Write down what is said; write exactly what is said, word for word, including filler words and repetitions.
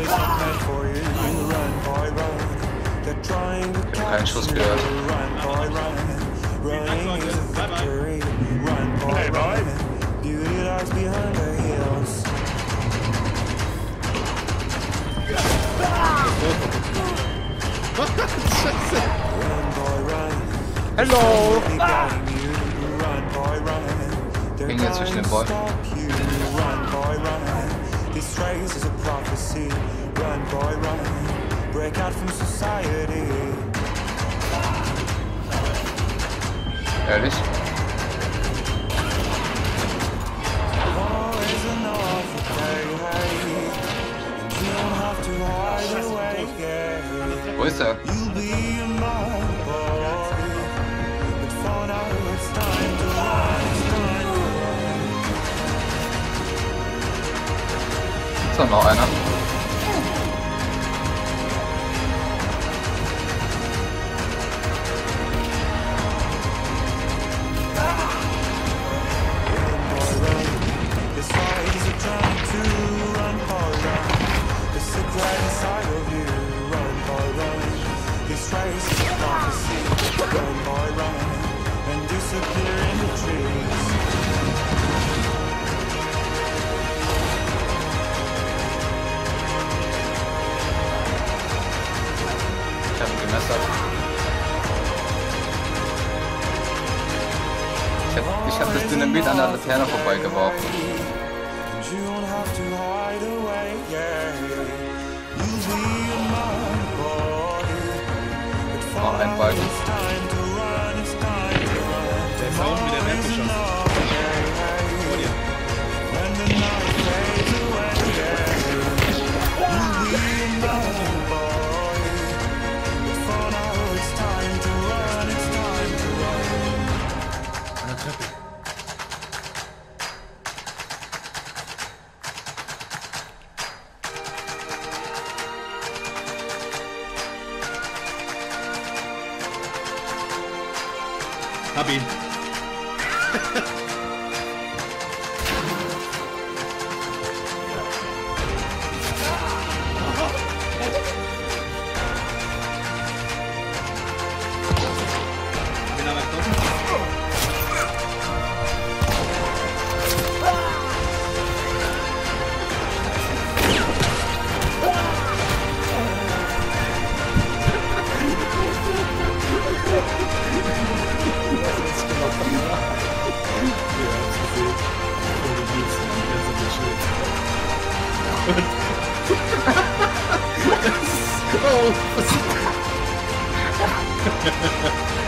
Ich habe keinen Schuss gehört. Hey, Scheiße. Hello! Ah. Ich bin jetzt zwischen den Bäumen. This race is a prophecy. Run, boy, run. Break out from society. Ehrlich? Wo ist er? Da noch einer. Ich habe das Dynamit an der Laterne vorbeigeworfen. Oh, ein Ball. Der ist auch wieder weggeschossen. Vor dir. Hab ihn. Oh,